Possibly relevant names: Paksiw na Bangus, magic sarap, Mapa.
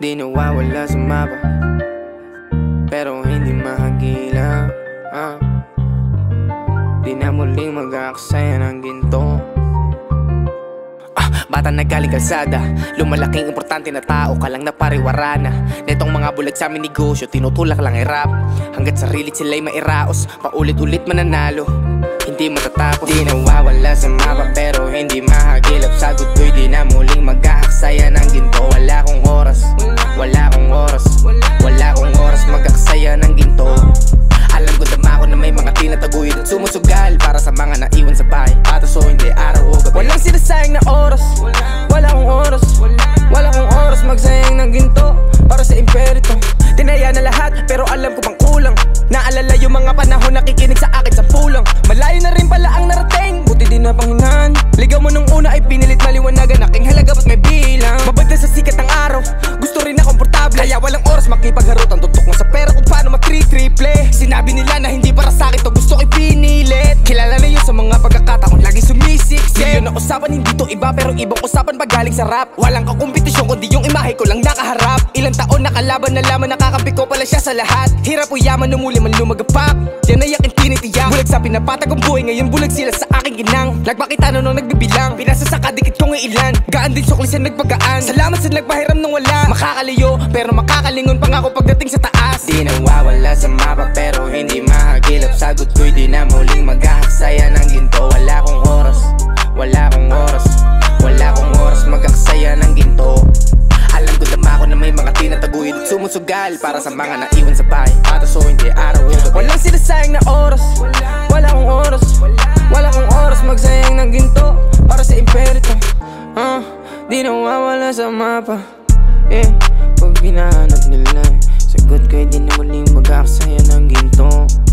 Di nawawala sa mapa, pero hindi mahagila. Di na muling mag-aksaya ng ginto. Bata nagaling kalsada, lumalaking importante na tao ka lang na pariwarana. Netong mga bulag sa aming negosyo, tinutulak lang ay rap. Hanggat sarilit sila'y mairaos, paulit-ulit mananalo, hindi matatapos. Di nawawala sa mapa pero hindi mahagilap. Sagot ko'y di na muling mag-aaksaya ng ginto. Wala akong oras, wala akong oras, wala akong oras mag-aaksaya ng ginto. Alam ko dama ko na may mga tinataguyod at sumusugal para sa mga naiwan sa bahay. Patas o hindi, araw o gabi, walang sinasayang na oras. Wala akong oras, wala akong oras magsayang ng ginto para sa imperito. Dinaya na lahat pero alam ko pang kulang. Naalala yung mga panahon nakikinig sa akin sa pulang. Malayo na rin pala ang narating, buti di na panghinaan. Ligaw mo nung una ay pinilit na liwanagan aking halaga ba't may bilang. Mabagda sa sikat ng araw, gusto rin na komportable. Kaya walang oras makipagharot, ang tutok mo sa pera kung paano matri-triple. Sinabi nila na hindi para sa akin to, gusto ko'y pinilit. Kilala na yun sa mga pagkakataon, lagi sumisiksik. Yun ang usapan, hindi to iba pero ibang usapan pagaling sa rap. Walang kakumpetisyon kundi yung imahe ko lang nakaharap. Ilang taon nakalaban na laman, nakakampi ko pala siya sa lahat. Hirap o yaman, namuli man lumagapak, yan ay aking tinitiyak. Bulag sa pinapatag ang buhay, ngayon bulag sila sa aking ginang. Nagpakita na nung nagbibilang, pinasa sa kadikit kong ilan. Gaan din sukli sa nagpagaan, salamat sa nagpahiram nung wala. Makakaliyo, pero makakalingon pang ako pagdating sa taas. Di nawawala sa mapa pero hindi mahagilap. Sagot ko'y di na muling mag-aaksaya ng ginto. Wala akong oras, wala akong oras, wala akong oras mag-aaksaya ng ginto. Alam ko dama ko na may mga tinataguyod at sumusugal para sa mga naiwan sa bahay. Patas o hindi, araw o gabi, walang sinasayang na oras. Wala akong oras, wala akong oras magsayang ng ginto para sa imperito. Di nawawala sa mapa, pag hinahanap nila, sagot ko'y di na muling mag-aaksaya ng ginto.